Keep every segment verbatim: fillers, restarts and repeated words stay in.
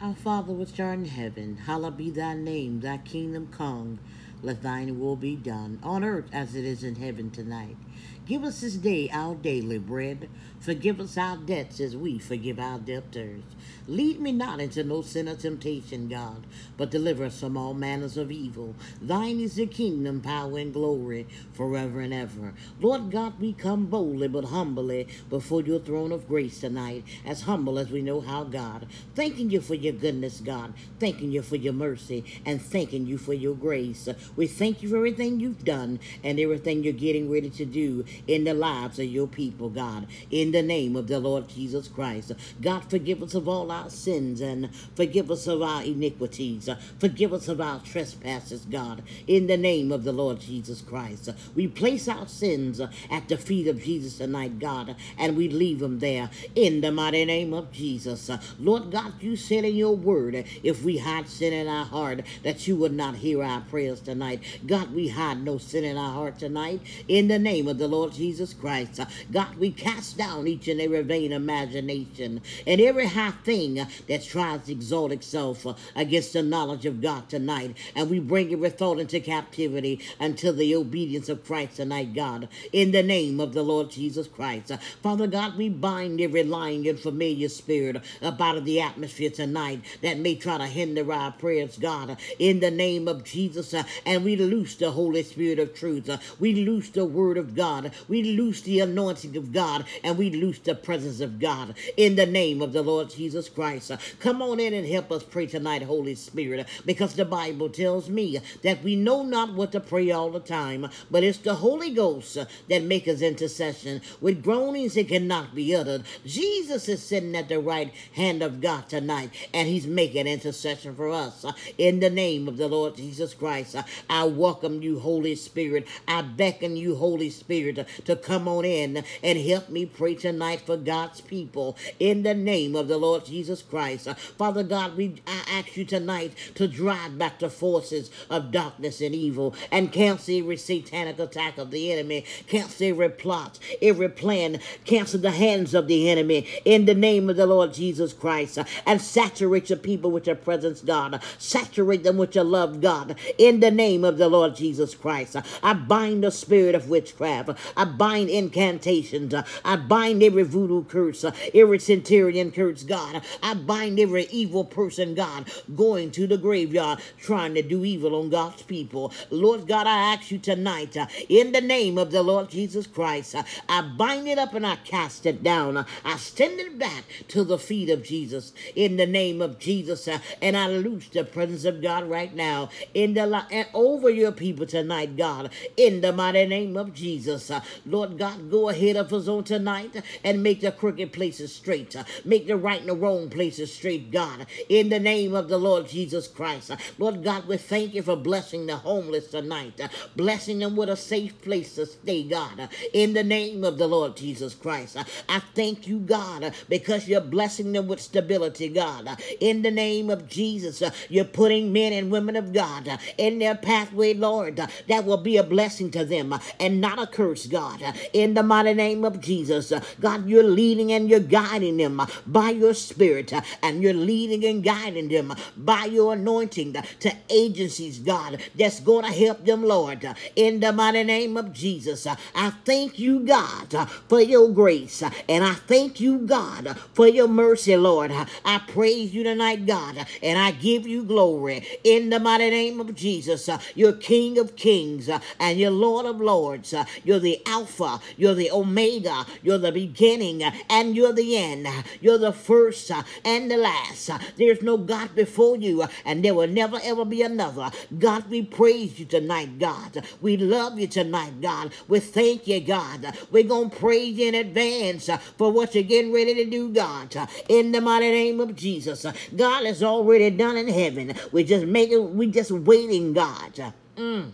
Our Father which art in heaven, hallowed be thy name, thy kingdom come, let thine will be done, on earth as it is in heaven tonight. Give us this day our daily bread. Forgive us our debts as we forgive our debtors. Lead me not into no sin or temptation, God, but deliver us from all manners of evil. Thine is the kingdom, power, and glory, forever and ever. Lord God, we come boldly but humbly before your throne of grace tonight, as humble as we know how, God, thanking you for your goodness, God, thanking you for your mercy, and thanking you for your grace. We thank you for everything you've done and everything you're getting ready to do in the lives of your people, God, in the name of the Lord Jesus Christ. God, forgive us of all our sins and forgive us of our iniquities. Forgive us of our trespasses, God, in the name of the Lord Jesus Christ. We place our sins at the feet of Jesus tonight, God, and we leave them there in the mighty name of Jesus. Lord God, you said in your word, if we hide sin in our heart, that you would not hear our prayers tonight. God, we hide no sin in our heart tonight in the name of the Lord Jesus Christ. God, we cast down each and every vain imagination and every high thing that tries to exalt itself against the knowledge of God tonight, and we bring every thought into captivity until the obedience of Christ tonight, God, in the name of the Lord Jesus Christ. Father God, we bind every lying and familiar spirit up out of the atmosphere tonight that may try to hinder our prayers, God, in the name of Jesus, and we loose the Holy Spirit of truth. We loose the Word of God. We loose the anointing of God, and we loose the presence of God in the name of the Lord Jesus Christ. Come on in and help us pray tonight, Holy Spirit, because the Bible tells me that we know not what to pray all the time, but it's the Holy Ghost that makes intercession with groanings that cannot be uttered. Jesus is sitting at the right hand of God tonight, and he's making intercession for us in the name of the Lord Jesus Christ. I welcome you, Holy Spirit. I beckon you, Holy Spirit, to come on in and help me pray tonight for God's people in the name of the Lord Jesus Christ. Father God, we I ask you tonight to drive back the forces of darkness and evil and cancel every satanic attack of the enemy, cancel every plot, every plan, cancel the hands of the enemy in the name of the Lord Jesus Christ, and saturate your people with your presence, God. Saturate them with your love, God, in the name of the Lord Jesus Christ. I bind the spirit of witchcraft. I bind incantations. I bind every voodoo curse, every centurion curse, God. I bind every evil person, God, going to the graveyard trying to do evil on God's people. Lord God, I ask you tonight, in the name of the Lord Jesus Christ, I bind it up and I cast it down. I send it back to the feet of Jesus in the name of Jesus, and I loose the presence of God right now in the and over your people tonight, God, in the mighty name of Jesus. Lord God, go ahead of us on tonight and make the crooked places straight. Make the right and the wrong places straight, God, in the name of the Lord Jesus Christ. Lord God, we thank you for blessing the homeless tonight, blessing them with a safe place to stay, God, in the name of the Lord Jesus Christ. I thank you, God, because you're blessing them with stability, God, in the name of Jesus. You're putting men and women of God in their pathway, Lord, that will be a blessing to them and not a curse, God, in the mighty name of Jesus. God, you're leading and you're guiding them by your spirit, and you're leading and guiding them by your anointing to agencies, God, that's going to help them, Lord, in the mighty name of Jesus. I thank you, God, for your grace, and I thank you, God, for your mercy, Lord. I praise you tonight, God, and I give you glory in the mighty name of Jesus. You're King of Kings and you're Lord of Lords. You're the the Alpha, you're the Omega, you're the beginning, and you're the end. You're the first and the last. There's no God before you, and there will never ever be another. God, we praise you tonight, God. We love you tonight, God. We thank you, God. We're going to praise you in advance for what you're getting ready to do, God, in the mighty name of Jesus. God is already done in heaven. We're just making, we're just waiting, God. Mm.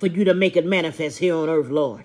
For you to make it manifest here on earth, Lord.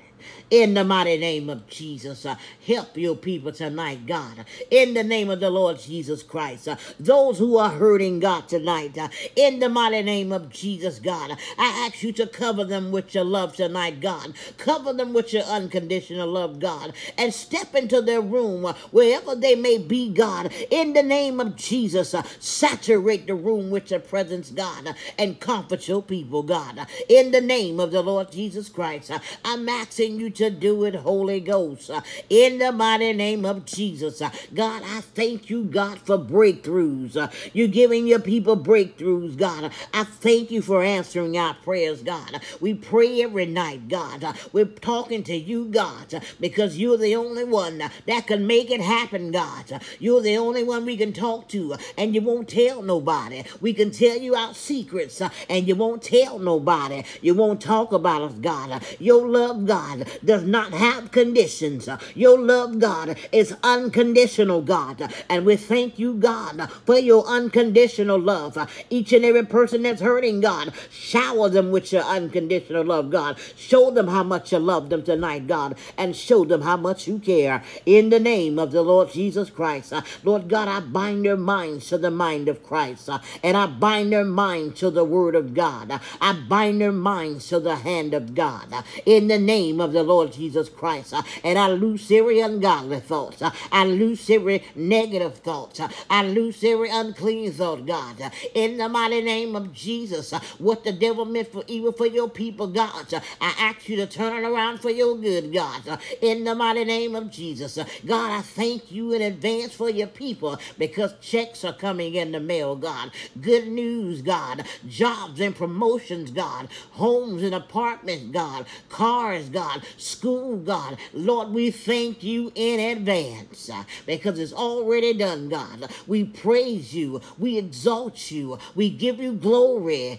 in the mighty name of Jesus. Uh, help your people tonight, God, in the name of the Lord Jesus Christ. Uh, those who are hurting, God, tonight, uh, in the mighty name of Jesus, God, I ask you to cover them with your love tonight, God. Cover them with your unconditional love, God, and step into their room, uh, wherever they may be, God, in the name of Jesus. Uh, saturate the room with your presence, God, uh, and comfort your people, God, uh, in the name of the Lord Jesus Christ. Uh, I'm asking you to do it, Holy Ghost, uh, in the mighty name of Jesus. Uh, God, I thank you, God, for breakthroughs. Uh, you're giving your people breakthroughs, God. I thank you for answering our prayers, God. We pray every night, God. Uh, we're talking to you, God, uh, because you're the only one uh, that can make it happen, God. Uh, you're the only one we can talk to, uh, and you won't tell nobody. We can tell you our secrets, uh, and you won't tell nobody. You won't talk about us, God. Uh, your love, God, does not have conditions. Uh, your love, God, is unconditional, God. Uh, and we thank you, God, uh, for your unconditional love. Uh, each and every person that's hurting, God, shower them with your unconditional love, God. Show them how much you love them tonight, God, and show them how much you care. In the name of the Lord Jesus Christ, uh, Lord God, I bind their minds to the mind of Christ, uh, and I bind their minds to the Word of God. Uh, I bind their minds to the hand of God. Uh, in the name of the Lord Jesus Christ, uh, and I loose every ungodly thought. Uh, I loose every negative thought. Uh, I loose every unclean thought, God. Uh, in the mighty name of Jesus, uh, what the devil meant for evil for your people, God, uh, I ask you to turn it around for your good, God. Uh, in the mighty name of Jesus, uh, God, I thank you in advance for your people, because checks are coming in the mail, God. Good news, God. Jobs and promotions, God. Homes and apartments, God. Cars, God. School, God. Lord, we thank you in advance, uh, because it's already done, God. We praise you. We exalt you. We give you glory.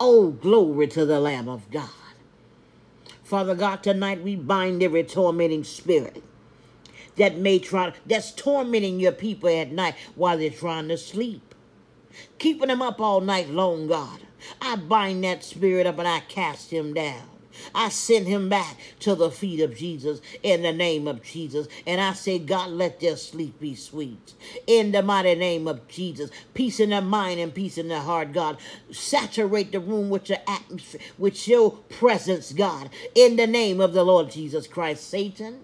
Oh, glory to the Lamb of God. Father God, tonight we bind every tormenting spirit that may try, that's tormenting your people at night while they're trying to sleep, keeping them up all night long, God. I bind that spirit up and I cast him down. I send him back to the feet of Jesus in the name of Jesus. And I say, God, let their sleep be sweet. In the mighty name of Jesus, peace in their mind and peace in their heart, God. Saturate the room with your atmosphere, with your presence, God. In the name of the Lord Jesus Christ, Satan,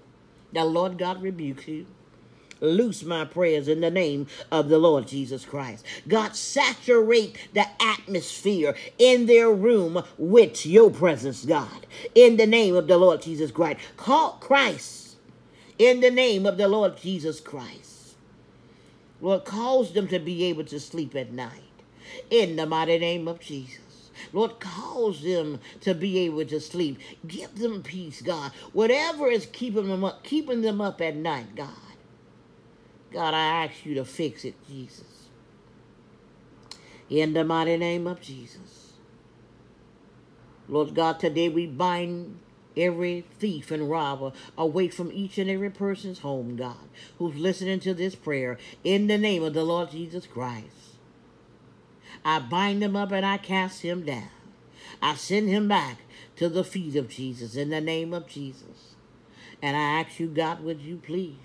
the Lord God rebukes you. Loose my prayers in the name of the Lord Jesus Christ. God, saturate the atmosphere in their room with your presence, God. In the name of the Lord Jesus Christ. Call Christ in the name of the Lord Jesus Christ. Lord, cause them to be able to sleep at night. In the mighty name of Jesus. Lord, cause them to be able to sleep. Give them peace, God. Whatever is keeping them up, keeping them up at night, God. God, I ask you to fix it, Jesus. In the mighty name of Jesus. Lord God, today we bind every thief and robber away from each and every person's home, God, who's listening to this prayer. In the name of the Lord Jesus Christ, I bind him up and I cast him down. I send him back to the feet of Jesus in the name of Jesus. And I ask you, God, would you please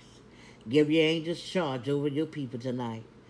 give your angels charge over your people tonight.